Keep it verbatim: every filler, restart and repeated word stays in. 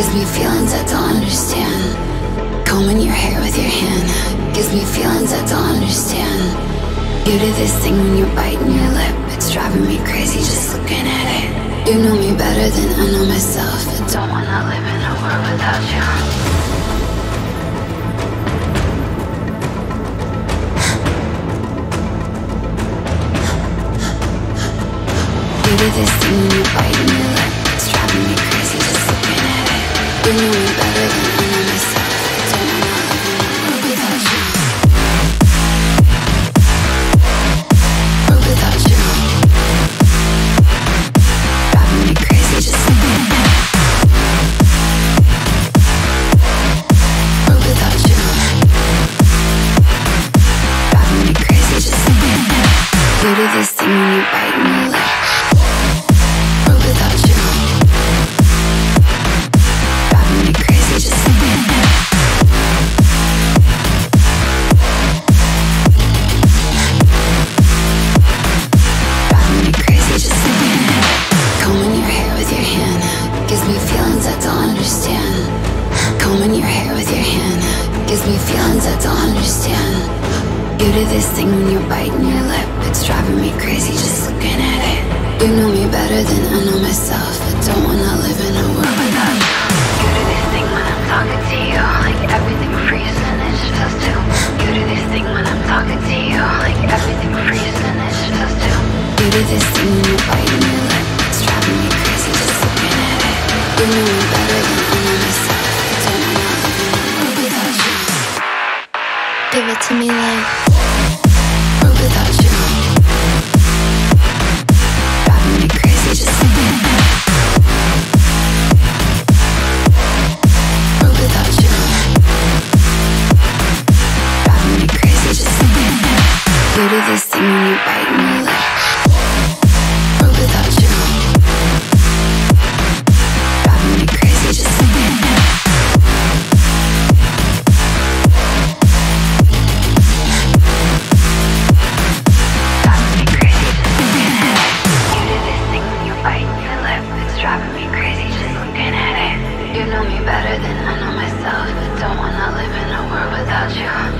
Gives me feelings I don't understand. Combing your hair with your hand gives me feelings I don't understand. You do this thing when you're biting your lip. It's driving me crazy just looking at it. You know me better than I know myself. I don't wanna live in a world without you. You do this thing when you're biting your lip. It's driving me crazy just looking at it. You know me better than I know myself. Don't wanna live in a world without you. World without you. Driving me crazy just looking at it. World without you. Driving me crazy just looking at it. You do this thing when you're biting your lip. You know me better than I know myself. I don't wanna live in a world without you.